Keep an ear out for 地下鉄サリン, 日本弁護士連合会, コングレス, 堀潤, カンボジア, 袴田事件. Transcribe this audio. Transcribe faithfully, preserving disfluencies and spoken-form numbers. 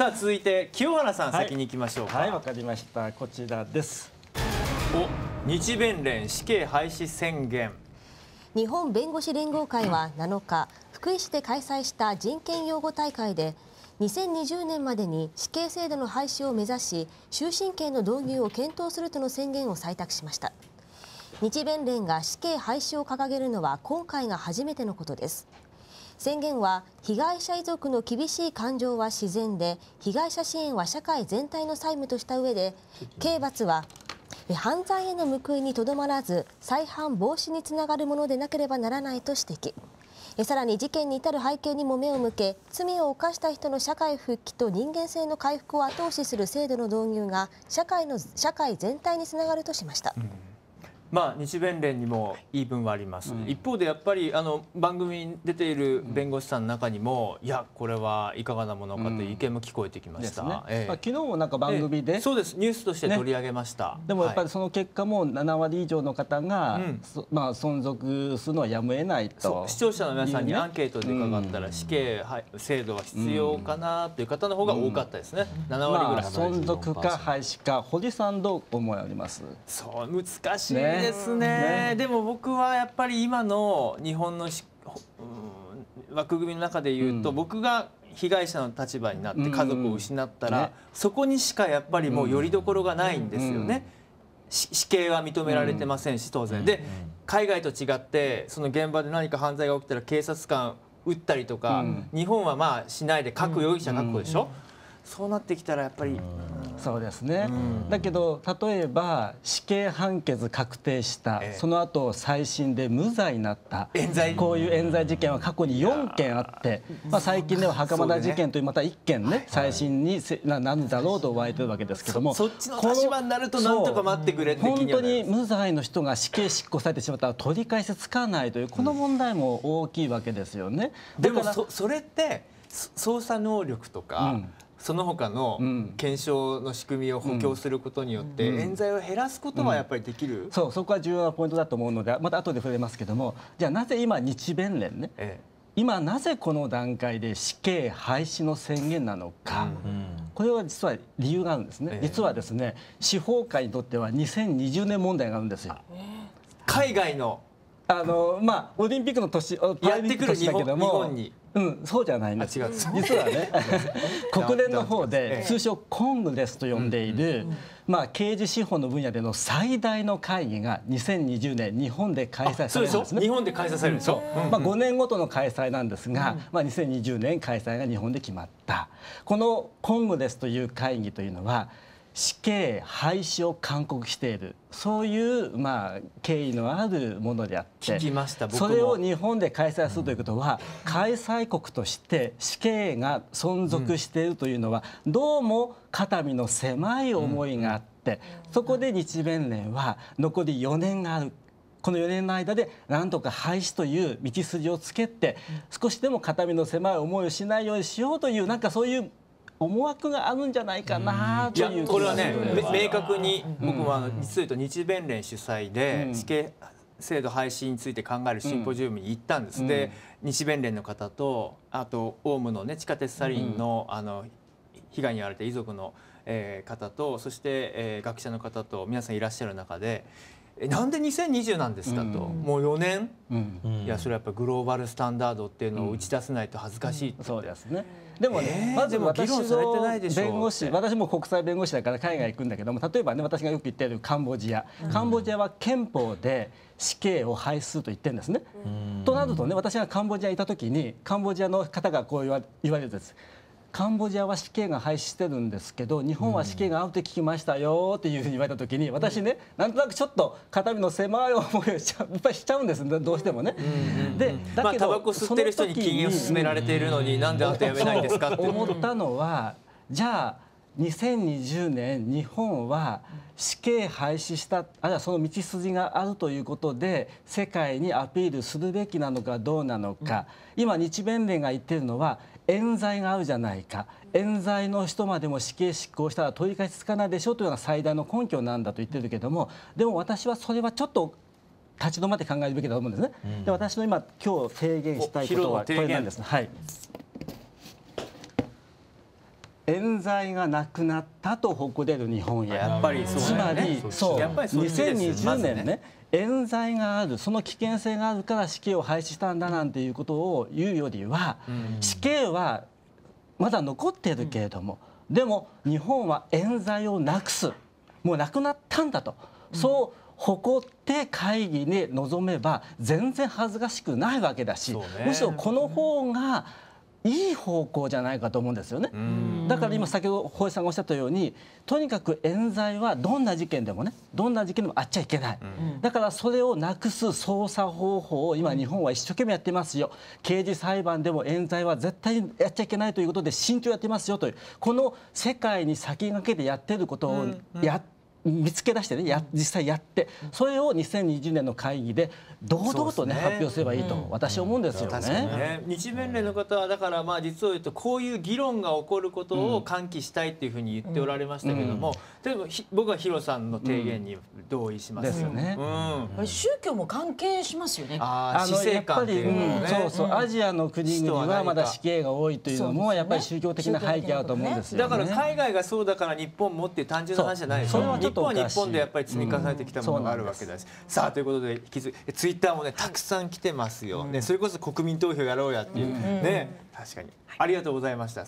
さあ続いて清原さん、はい、先に行きましょうか。はい、わかりました。こちらです。お、日弁連死刑廃止宣言。日本弁護士連合会はなのか、福井市で開催した人権擁護大会でにせんにじゅうねんまでに死刑制度の廃止を目指し、終身刑の導入を検討するとの宣言を採択しました。日弁連が死刑廃止を掲げるのは今回が初めてのことです。宣言は、被害者遺族の厳しい感情は自然で、被害者支援は社会全体の債務とした上で、刑罰は犯罪への報いにとどまらず、再犯防止につながるものでなければならないと指摘。さらに事件に至る背景にも目を向け、罪を犯した人の社会復帰と人間性の回復を後押しする制度の導入が社会の社会全体につながるとしました。うん、まあ、日弁連にも言い分はあります、うん、一方でやっぱりあの番組に出ている弁護士さんの中にも、うん、いやこれはいかがなものかという意見も聞こえてきました。昨日もなんか番組で、ええ、そうです、ニュースとして取り上げました、ね、でもやっぱりその結果もななわり以上の方が、はい、まあ、存続するのはやむを得ないと、視聴者の皆さんにアンケートで伺ったら、うん、死刑制度は必要かなという方の方が多かったですね、うん、ななわりぐらい。存続か廃止か、堀さんどう思いあります？そう難しいねですね。でも僕はやっぱり今の日本のし、うん、枠組みの中で言うと、うん、僕が被害者の立場になって家族を失ったら、うん、ね、そこにしかやっぱりもうよりどころがないんですよね。うんうん、死刑は認められてませんし、当然で海外と違ってその現場で何か犯罪が起きたら警察官撃ったりとか、うん、日本はまあしないで各容疑者確保でしょ。うんうん、そうなってきたらやっぱり、うん、そうですね、うん、だけど例えば死刑判決確定した、ええ、その後再審で無罪になった冤罪、こういう冤罪事件は過去によんけんあって、まあ、最近では袴田事件というまたいっけんね、再審になんだろうと言われてるわけですけども、そっちの立場になるとなんとか待ってくれって気にはなる。本当に無罪の人が死刑執行されてしまったら取り返しつかないという、この問題も大きいわけですよね。でも そ, それって捜査能力とか、うん、その他の検証の仕組みを補強することによって冤罪を減らすことはやっぱりできる。そう、そこは重要なポイントだと思うので、また後で触れますけども、じゃあなぜ今日弁連ね、ええ、今なぜこの段階で死刑廃止の宣言なのか、うんうん、これは実は理由があるんですね。ええ、実はですね、司法界にとってはにせんにじゅうねん問題があるんですよ。海外のあのまあオリンピックの年やってくる日本だけども、日本に、うん、そうじゃないんです。実はね、国連の方で通称コングレスと呼んでいる、まあ刑事司法の分野での最大の会議がにせんにじゅうねん日本で開催されるんですね。日本で開催されるんですよ。まあごねんごとの開催なんですが、まあにせんにじゅうねん開催が日本で決まった。このコングレスという会議というのは、死刑廃止を勧告している、そういうまあ経緯のあるものであって、それを日本で開催するということは、うん、開催国として死刑が存続しているというのは、うん、どうも肩身の狭い思いがあって、うん、そこで日弁連は残りよねんがある。このよねんの間でなんとか廃止という道筋をつけて、少しでも肩身の狭い思いをしないようにしようという、なんかそういう思惑があるんじゃないかなという。これはね、明確に僕もあの実は日弁連主催で死刑制度廃止について考えるシンポジウムに行ったんです。で、日弁連の方と、あとオウムのね地下鉄サリンのあの被害に遭われた遺族の方と、そして学者の方と皆さんいらっしゃる中で、なんでにせんにじゅうなんですかと、もうよねん、いやそれはやっぱグローバルスタンダードっていうのを打ち出せないと恥ずかしいって。そうですね。でもね、まず私の弁護士、私も国際弁護士だから海外行くんだけども、例えばね、私がよく言っているカンボジア、カンボジアは憲法で死刑を廃止すると言ってるんですね。となるとね、私がカンボジアにいた時にカンボジアの方がこう言われるんです。カンボジアは死刑が廃止してるんですけど、日本は死刑が合うと聞きましたよっていうふうに言われた時に、私ね、なんとなくちょっと肩身の狭い思いをしちゃう、やっぱりしちゃうんですね、どうしてもね。で、だけどタバコ吸ってる人に禁煙を勧められているのに、なんであとやめないんですかって思ったのは、じゃあにせんにじゅうねん日本は死刑廃止した、あるいはその道筋があるということで世界にアピールするべきなのかどうなのか、うん、今日弁連が言ってるのは冤罪があるじゃないか、冤罪の人までも死刑執行したら取り返しつかないでしょうというのが最大の根拠なんだと言ってるけども、でも私はそれはちょっと立ち止まって考えるべきだと思うんですね。うん、で、私の今今日提言したいことはこれなんですね。はい。冤罪がなくなったと誇れる日本へ。やっぱりそうだよね。つまりそうにせんにじゅうねんね、冤罪がある、その危険性があるから死刑を廃止したんだなんていうことを言うよりは、死刑はまだ残ってるけれども、でも日本は冤罪をなくす、もうなくなったんだと、そう誇って会議に臨めば全然恥ずかしくないわけだし、むしろこの方がいい方向じゃないかと思うんですよね。だから今先ほど堀さんがおっしゃったように、とにかく冤罪はどんな事件でもね、どんな事件でもあっちゃいけない、うん、だからそれをなくす捜査方法を今日本は一生懸命やってますよ。刑事裁判でも冤罪は絶対やっちゃいけないということで慎重やってますよという、この世界に先駆けてやってることをやって、うんうん見つけ出してね、や実際やって、それをにせんにじゅうねんの会議で堂々とね発表すればいいと私は思うんですよね。日弁連の方はだからまあ実を言うとこういう議論が起こることを喚起したいっていうふうに言っておられましたけども、例えば僕はヒロさんの提言に同意しますですよね。宗教も関係しますよね。あのアジアの国々はまだ死刑が多いというのもやっぱり宗教的な背景あると思うんですよね。だから海外がそうだから日本もっていう単純な話じゃないですよね。日本は日本でやっぱり積み重ねてきたものがあるわけだし、さあということで引き続きツイッターもねたくさん来てますよね。それこそ国民投票やろうやっていうね、確かにありがとうございました。